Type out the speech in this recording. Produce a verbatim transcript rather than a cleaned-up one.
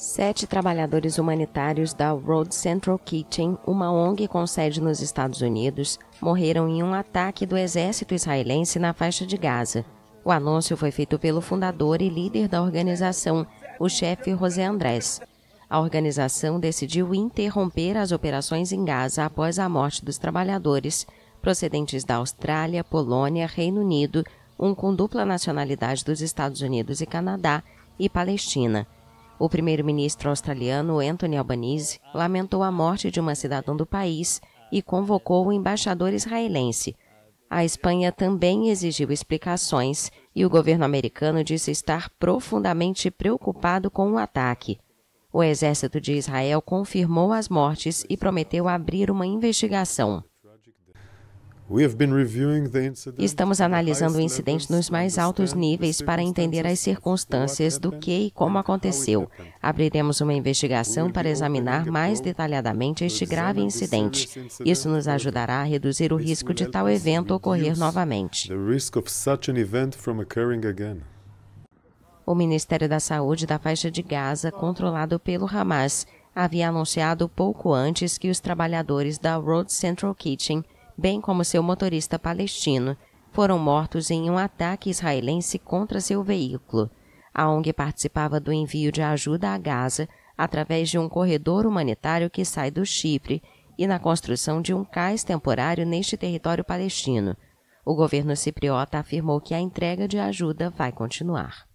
Sete trabalhadores humanitários da World Central Kitchen, uma O N G com sede nos Estados Unidos, morreram em um ataque do exército israelense na faixa de Gaza. O anúncio foi feito pelo fundador e líder da organização, o chefe José Andrés. A organização decidiu interromper as operações em Gaza após a morte dos trabalhadores, procedentes da Austrália, Polônia, Reino Unido, um com dupla nacionalidade dos Estados Unidos e Canadá, e Palestina. O primeiro-ministro australiano Anthony Albanese lamentou a morte de uma cidadã do país e convocou o embaixador israelense. A Espanha também exigiu explicações e o governo americano disse estar profundamente preocupado com o ataque. O exército de Israel confirmou as mortes e prometeu abrir uma investigação. Estamos analisando o incidente nos mais altos níveis para entender as circunstâncias do que e como aconteceu. Abriremos uma investigação para examinar mais detalhadamente este grave incidente. Isso nos ajudará a reduzir o risco de tal evento ocorrer novamente. O Ministério da Saúde da faixa de Gaza, controlado pelo Hamas, havia anunciado pouco antes que os trabalhadores da World Central Kitchen, bem como seu motorista palestino, foram mortos em um ataque israelense contra seu veículo. A O N G participava do envio de ajuda a Gaza através de um corredor humanitário que sai do Chipre e na construção de um cais temporário neste território palestino. O governo cipriota afirmou que a entrega de ajuda vai continuar.